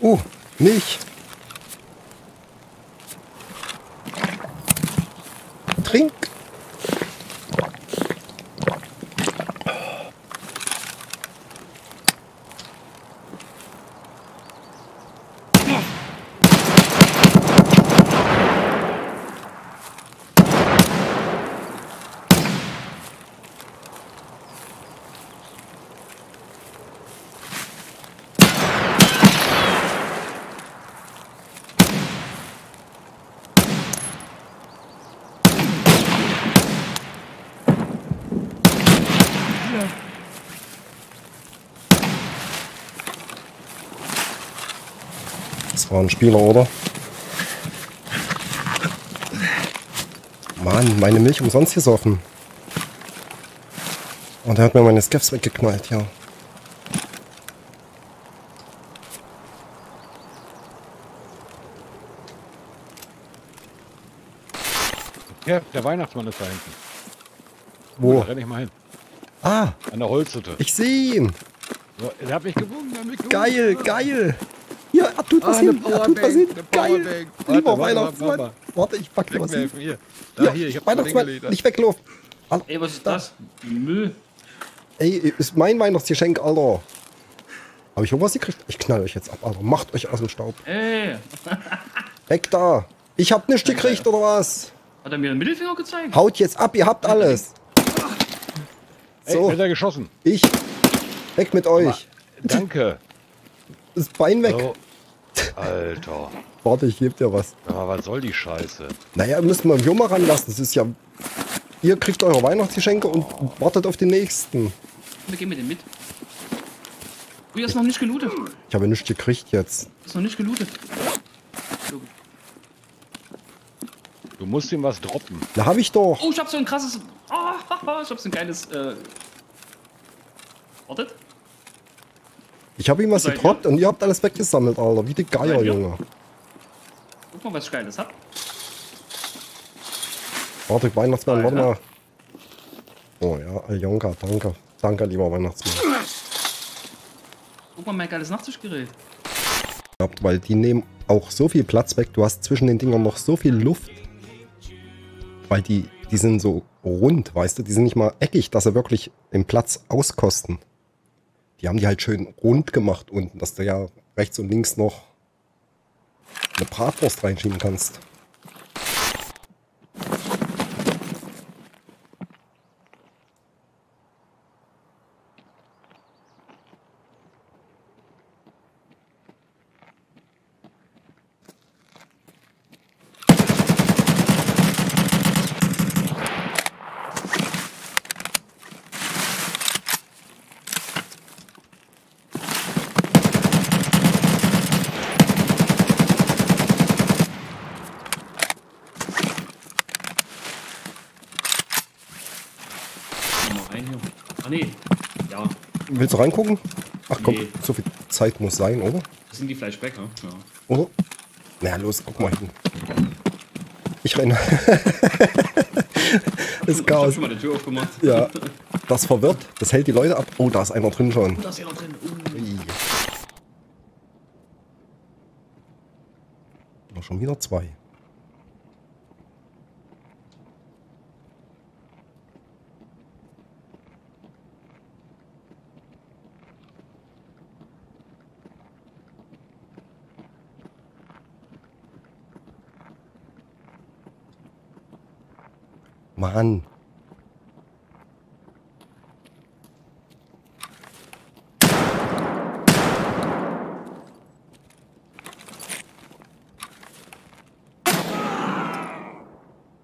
Oh, Milch. Trink. Das war ein Spieler, oder? Mann, meine Milch umsonst gesoffen. Und er hat mir meine Skeffs weggeknallt, ja. Ja, der Weihnachtsmann ist da hinten. Wo? Da renn ich mal hin. Ah! An der Holzhütte. Ich sehe ihn! So, er hat mich gewungen, er hat mich gewungen. Geil, geil! Ja, er tut was hin, er tut was hin. Geil. Lieber Weihnachtsmann. Warte, ich pack dir was hin. Hier, ich hab Weihnachtsmann, nicht weglaufen. Ey, was ist das? Müll. Ey, ist mein Weihnachtsgeschenk, Alter. Hab ich irgendwas gekriegt? Ich knall euch jetzt ab, Alter. Macht euch aus dem Staub. Ey. Weg da. Ich hab nichts gekriegt, oder was? Hat er mir den Mittelfinger gezeigt? Haut jetzt ab, ihr habt alles. So. Ey, wird er geschossen. Ich. Weg mit euch. Danke. Das Bein weg. So, Alter. Warte, ich geb dir was. Aber was soll die Scheiße? Naja, müssen wir im Jummer ranlassen. Das ist ja... Ihr kriegt eure Weihnachtsgeschenke und wartet auf den nächsten. Wir gehen mit dem mit. Du hast noch nicht gelootet. Ich habe nichts gekriegt jetzt. Du hast noch nicht gelootet. Du musst ihm was droppen. Da habe ich doch. Oh, ich hab so ein krasses... Oh, ich hab so ein geiles... Wartet. Ich habe ihm was getroppt und ihr habt alles weggesammelt, Alter. Wie die Geier, Junge. Guck mal, was ich Geiles hab. Warte, Weihnachtsmann, warte mal. Oh ja, Aljonka, danke. Danke, lieber Weihnachtsmann. Guck mal, mein geiles Nachtischgerät. Weil die nehmen auch so viel Platz weg. Du hast zwischen den Dingern noch so viel Luft. Weil die sind so rund, weißt du. Die sind nicht mal eckig, dass sie wirklich den Platz auskosten. Die haben die halt schön rund gemacht unten, dass du ja rechts und links noch eine Bratwurst reinschieben kannst. Willst du reingucken? Ach komm, nee. So viel Zeit muss sein, oder? Das sind die Fleischbäcker, ja. Oder? Na ja, los, guck mal hin. Ich renne. Das ist Chaos. Ich hab schon mal die Tür aufgemacht. Ja, das verwirrt, das hält die Leute ab. Oh, da ist einer drin schon. Oh, da ist einer drin. Noch schon wieder zwei. Mann.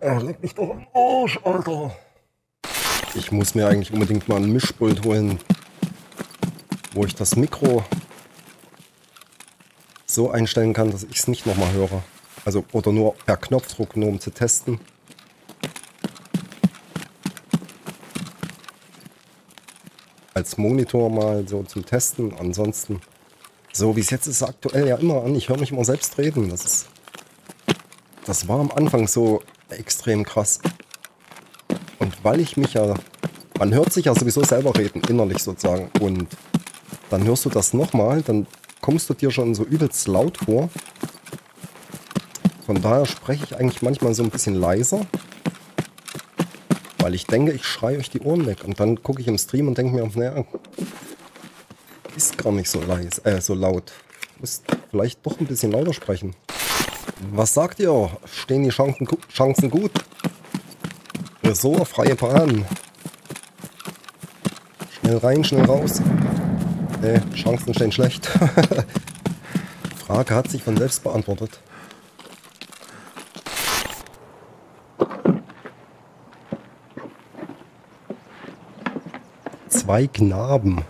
Oh, leck mich doch am Arsch, Alter. Ich muss mir eigentlich unbedingt mal ein Mischpult holen, wo ich das Mikro so einstellen kann, dass ich es nicht nochmal höre. Also, oder nur per Knopfdruck, nur um zu testen. Als Monitor mal so zum Testen. Ansonsten, so wie es jetzt ist, aktuell ja immer an. Ich höre mich immer selbst reden. Das war am Anfang so extrem krass. Und weil ich mich ja... Man hört sich ja sowieso selber reden, innerlich sozusagen. Und dann hörst du das nochmal, dann kommst du dir schon so übelst laut vor. Von daher spreche ich eigentlich manchmal so ein bisschen leiser. Weil ich denke, ich schreie euch die Ohren weg. Und dann gucke ich im Stream und denke mir, naja, ist gar nicht so leise, so laut. Muss vielleicht doch ein bisschen lauter sprechen. Was sagt ihr? Stehen die Chancen gut? So, freie Bahn. Schnell rein, schnell raus. Chancen stehen schlecht. Frage hat sich von selbst beantwortet. Zwei Knaben.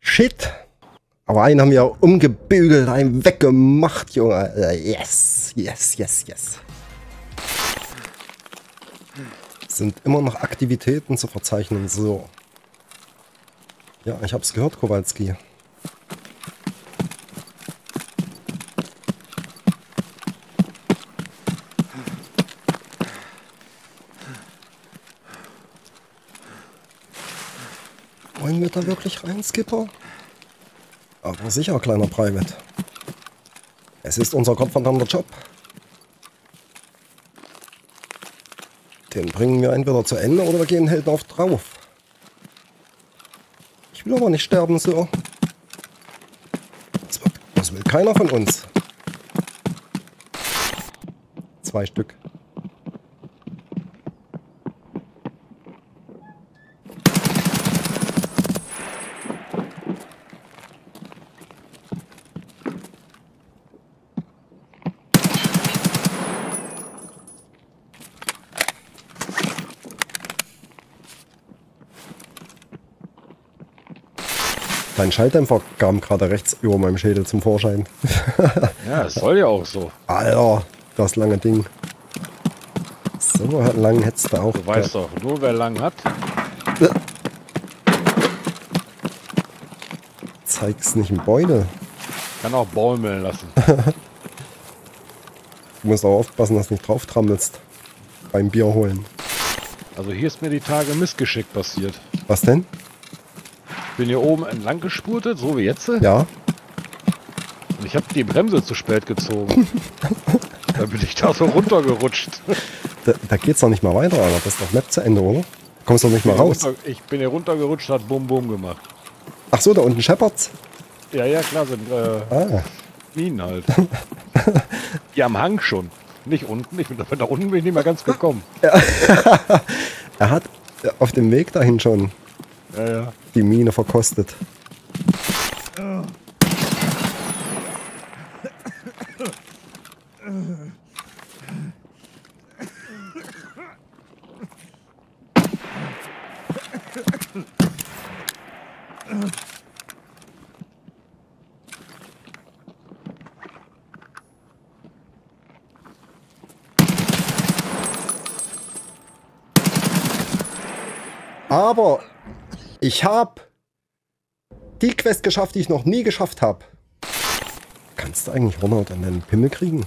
Shit. Aber einen haben wir auch umgebügelt, einen weggemacht, Junge. Yes, yes, yes, yes. Sind immer noch Aktivitäten zu verzeichnen, so. Ja, ich hab's gehört, Kowalski. Wollen wir da wirklich rein, Skipper? Aber sicher, kleiner Private. Es ist unser gottverdammter Job. Den bringen wir entweder zu Ende oder wir gehen halt auf drauf. Ich will aber nicht sterben, Sir. Das will keiner von uns. 2 Stück. Dein Schalldämpfer kam gerade rechts über meinem Schädel zum Vorschein. Ja, das soll ja auch so. Alter, das lange Ding. So lang hättest du auch. Du weißt doch, nur wer lang hat. Zeig's nicht im Beutel. Kann auch baumeln lassen. Du musst auch aufpassen, dass du nicht drauf trammelst. Beim Bier holen. Also hier ist mir die Tage Missgeschick passiert. Was denn? Ich bin hier oben entlang gespurtet, so wie jetzt. Ja. Und ich habe die Bremse zu spät gezogen. Da bin ich da so runtergerutscht. Da geht's doch nicht mal weiter, Alter. Das ist doch Map zu Ende, oder? Kommst du doch nicht mal raus. Ich bin hier runtergerutscht, hat Bum Bum gemacht. Ach so, da unten scheppert's? Ja, ja, klar, sind Minen halt. Die am Hang schon. Nicht unten, da unten bin ich nicht mehr ganz gekommen. Ja. Er hat auf dem Weg dahin schon... Ja, ja. Die Mine verkostet. Aber... ich habe die Quest geschafft, die ich noch nie geschafft habe. Kannst du eigentlich Ronald an deinen Pimmel kriegen?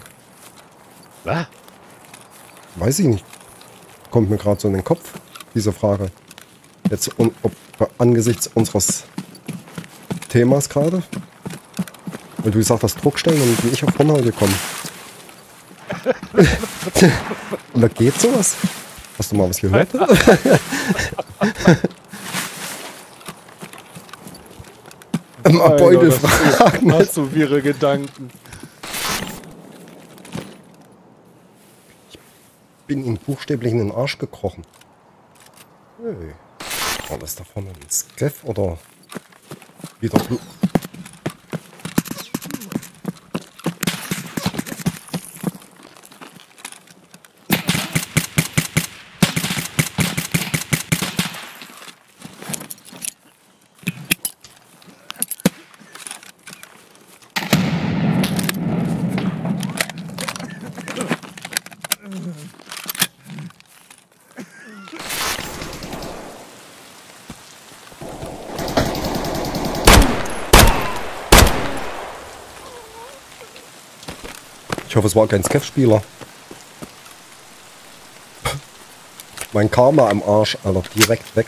Was? Weiß ich nicht. Kommt mir gerade so in den Kopf, diese Frage. Jetzt angesichts unseres Themas gerade. Und du gesagt hast, Druckstellen, und bin ich auf Ronald gekommen. Und da geht sowas. Hast du mal was gehört? Beutel fragen. Hast du wirre Gedanken? Ich bin ihm buchstäblich in den Arsch gekrochen. Hey. War das da vorne ein Skeff oder wieder Blut? Ich hoffe, es war kein Skeff-Spieler. Mein Karma am Arsch, Alter, direkt weg.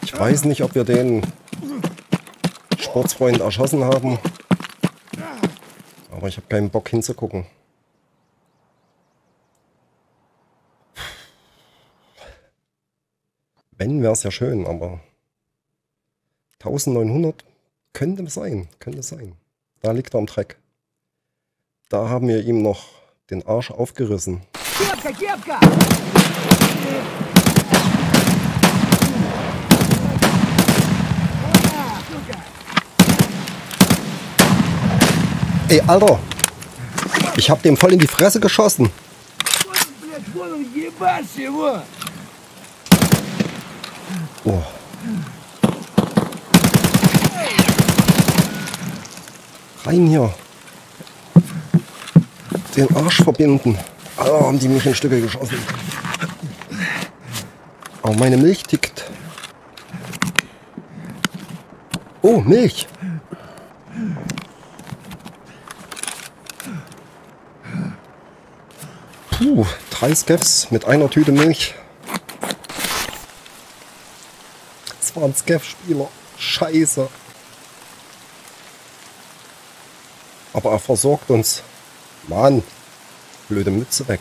Ich weiß nicht, ob wir den Sportsfreund erschossen haben. Aber ich habe keinen Bock hinzugucken. Wenn, wäre es ja schön, aber 1900 könnte sein. Da liegt er am Dreck. Da haben wir ihm noch den Arsch aufgerissen. Ey, Alter! Ich hab dem voll in die Fresse geschossen! Oh. Rein hier! Den Arsch verbinden! Alter, haben die mich in Stücke geschossen! Oh, meine Milch tickt! Oh, Milch! Puh, 3 Skeffs mit einer Tüte Milch. Das war ein Skeff-Spieler. Scheiße. Aber er versorgt uns. Mann, blöde Mütze weg.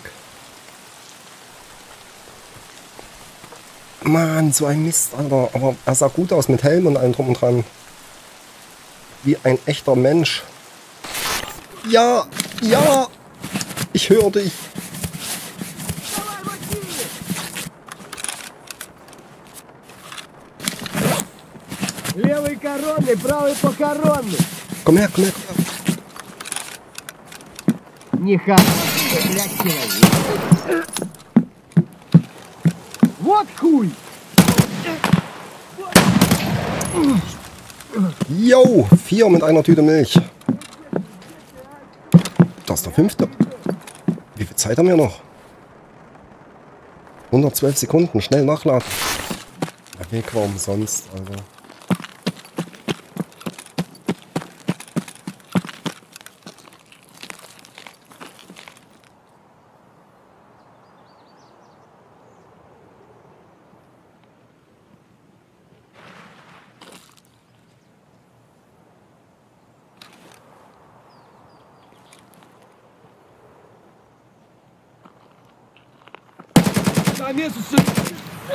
Mann, so ein Mist, Alter. Aber er sah gut aus mit Helm und allem drum und dran. Wie ein echter Mensch. Ja, ja. Ich höre dich. Komm her, komm her. Jo, 4 mit einer Tüte Milch. Das ist der 5. Wie viel Zeit haben wir noch? 112 Sekunden, schnell nachladen. Okay, kaum sonst, also.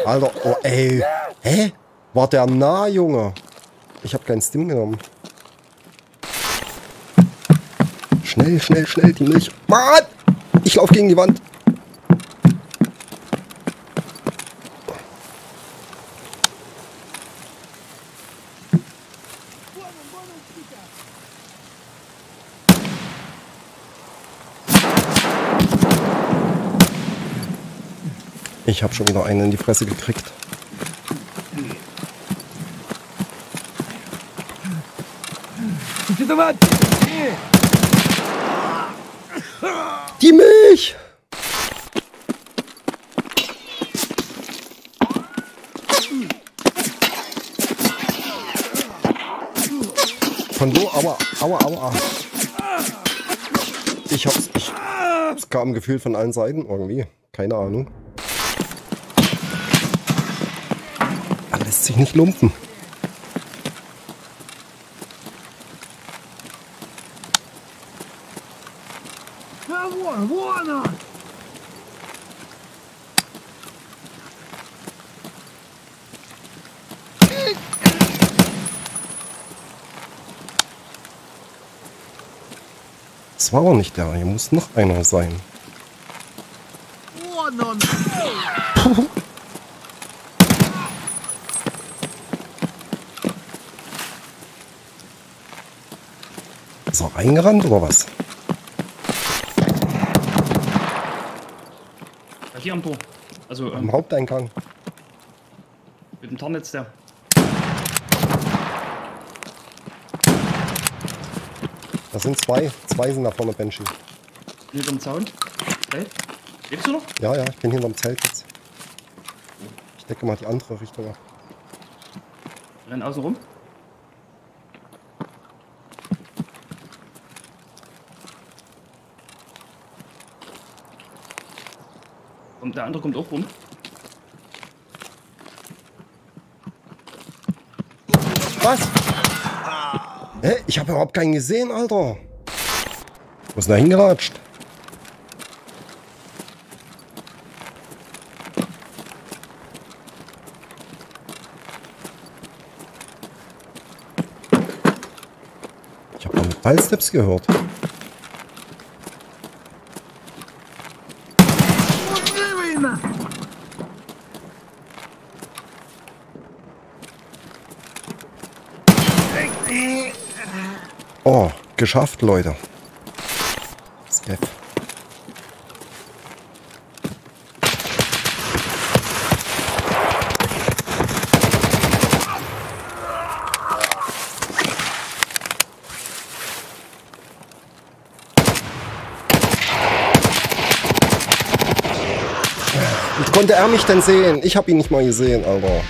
Alter, oh ey. Hä? War der nah, Junge? Ich hab keinen Stim genommen. Schnell, schnell, schnell, die Milch. Mann! Ich lauf gegen die Wand. Ich habe schon wieder einen in die Fresse gekriegt. Die Milch! Von wo? Aua, aua, aua. Es kam Gefühl von allen Seiten irgendwie. Keine Ahnung. Lässt sich nicht lumpen. Das war auch nicht der, hier muss noch einer sein. Puh. Ist er reingerannt oder was? Ja, hier am Tor. Also am Haupteingang. Mit dem Tarnnetz der. Das sind 2. 2 sind da vorne, Benji. Hinterm Zaun? Hey. Lebst du noch? Ja, ja, ich bin hinterm Zelt jetzt. Ich decke mal die andere Richtung ab. Renn außen rum. kommt, der andere kommt auch rum. Was? Hä? Ich habe überhaupt keinen gesehen, Alter. Wo ist denn da hingelatscht? Ich habe noch Ballsteps gehört. Oh, geschafft, Leute. Step. Konnte er mich denn sehen? Ich habe ihn nicht mal gesehen, aber...